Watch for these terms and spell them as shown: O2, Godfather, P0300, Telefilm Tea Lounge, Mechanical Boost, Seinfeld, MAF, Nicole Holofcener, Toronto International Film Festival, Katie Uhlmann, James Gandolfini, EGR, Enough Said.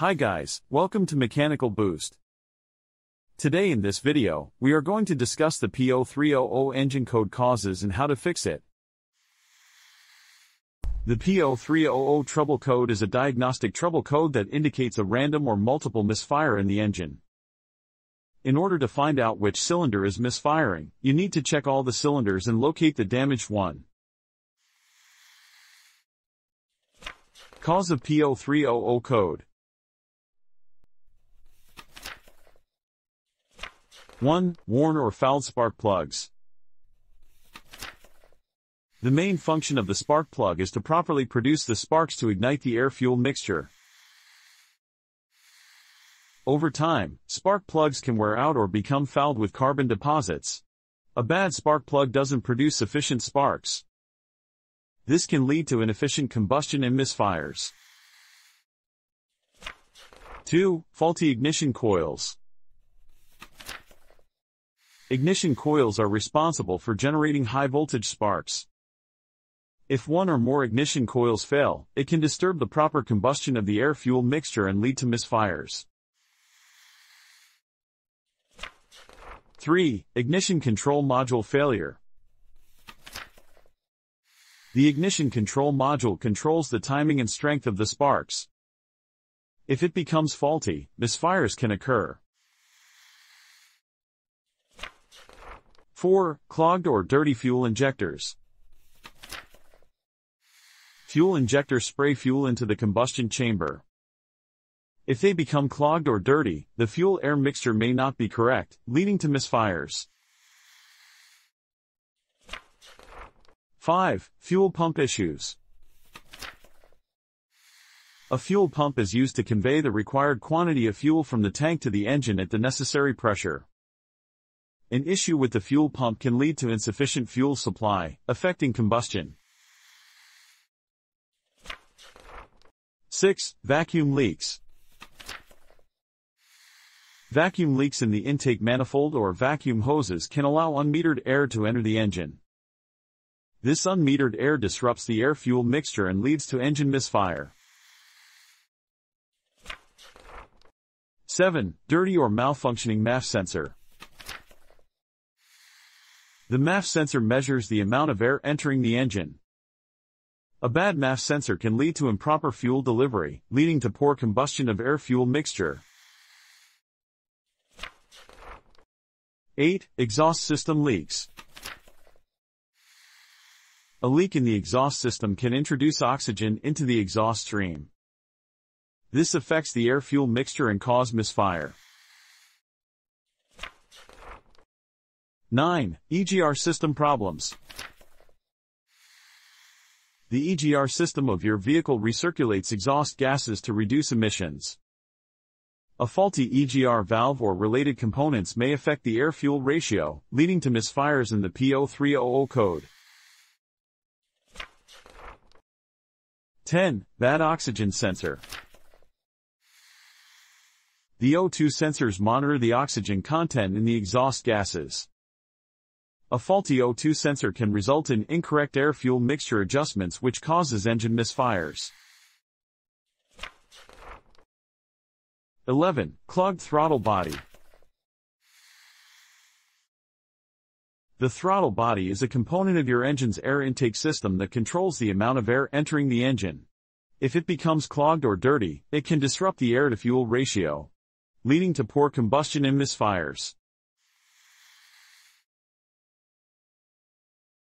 Hi guys, welcome to Mechanical Boost. Today in this video, we are going to discuss the P0300 engine code causes and how to fix it. The P0300 trouble code is a diagnostic trouble code that indicates a random or multiple misfire in the engine. In order to find out which cylinder is misfiring, you need to check all the cylinders and locate the damaged one. Cause of P0300 code. 1. Worn or fouled spark plugs. The main function of the spark plug is to properly produce the sparks to ignite the air-fuel mixture. Over time, spark plugs can wear out or become fouled with carbon deposits. A bad spark plug doesn't produce sufficient sparks. This can lead to inefficient combustion and misfires. 2. Faulty ignition coils. Ignition coils are responsible for generating high-voltage sparks. If one or more ignition coils fail, it can disturb the proper combustion of the air-fuel mixture and lead to misfires. 3. Ignition control module failure. The ignition control module controls the timing and strength of the sparks. If it becomes faulty, misfires can occur. 4. Clogged or dirty fuel injectors. Fuel injectors spray fuel into the combustion chamber. If they become clogged or dirty, the fuel-air mixture may not be correct, leading to misfires. 5. Fuel pump issues. A fuel pump is used to convey the required quantity of fuel from the tank to the engine at the necessary pressure. An issue with the fuel pump can lead to insufficient fuel supply, affecting combustion. 6. Vacuum leaks. Vacuum leaks in the intake manifold or vacuum hoses can allow unmetered air to enter the engine. This unmetered air disrupts the air-fuel mixture and leads to engine misfire. 7. Dirty or malfunctioning MAF sensor. The MAF sensor measures the amount of air entering the engine. A bad MAF sensor can lead to improper fuel delivery, leading to poor combustion of air-fuel mixture. 8. Exhaust system leaks. A leak in the exhaust system can introduce oxygen into the exhaust stream. This affects the air-fuel mixture and cause misfire. 9. EGR system problems. The EGR system of your vehicle recirculates exhaust gases to reduce emissions. A faulty EGR valve or related components may affect the air-fuel ratio, leading to misfires in the P0300 code. 10. Bad oxygen sensor. The O2 sensors monitor the oxygen content in the exhaust gases. A faulty O2 sensor can result in incorrect air-fuel mixture adjustments, which causes engine misfires. 11. Clogged throttle body. The throttle body is a component of your engine's air intake system that controls the amount of air entering the engine. If it becomes clogged or dirty, it can disrupt the air-to-fuel ratio, leading to poor combustion and misfires.